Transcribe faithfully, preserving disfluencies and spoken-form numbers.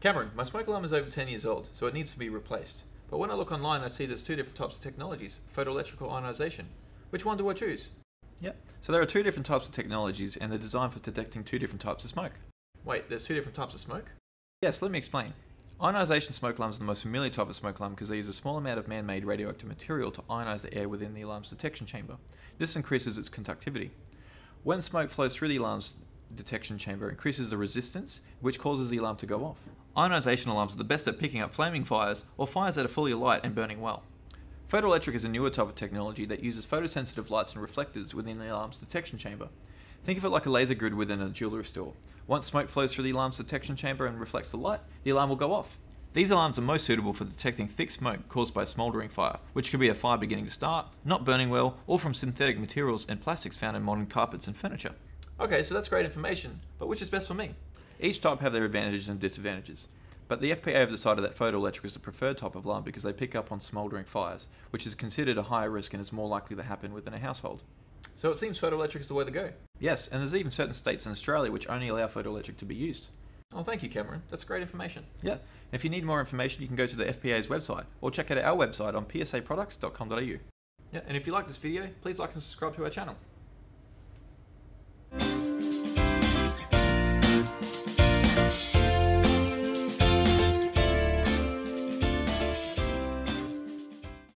Cameron, my smoke alarm is over ten years old, so it needs to be replaced. But when I look online, I see there's two different types of technologies, photoelectric or ionisation. Which one do I choose? Yep, so there are two different types of technologies, and they're designed for detecting two different types of smoke. Wait, there's two different types of smoke? Yes, let me explain. Ionisation smoke alarms are the most familiar type of smoke alarm because they use a small amount of man-made radioactive material to ionise the air within the alarm's detection chamber. This increases its conductivity. When smoke flows through the alarm's detection chamber, it increases the resistance, which causes the alarm to go off. Ionisation alarms are the best at picking up flaming fires or fires that are fully alight and burning well. Photoelectric is a newer type of technology that uses photosensitive lights and reflectors within the alarm's detection chamber. Think of it like a laser grid within a jewellery store. Once smoke flows through the alarm's detection chamber and reflects the light, the alarm will go off. These alarms are most suitable for detecting thick smoke caused by smouldering fire, which could be a fire beginning to start, not burning well, or from synthetic materials and plastics found in modern carpets and furniture. Okay, so that's great information, but which is best for me? Each type have their advantages and disadvantages. But the F P A have decided that photoelectric is the preferred type of alarm because they pick up on smouldering fires, which is considered a higher risk and is more likely to happen within a household. So it seems photoelectric is the way to go. Yes, and there's even certain states in Australia which only allow photoelectric to be used. Oh, thank you, Cameron. That's great information. Yeah, and if you need more information, you can go to the F P A's website or check out our website on p s a products dot com dot a u. Yeah, and if you like this video, please like and subscribe to our channel.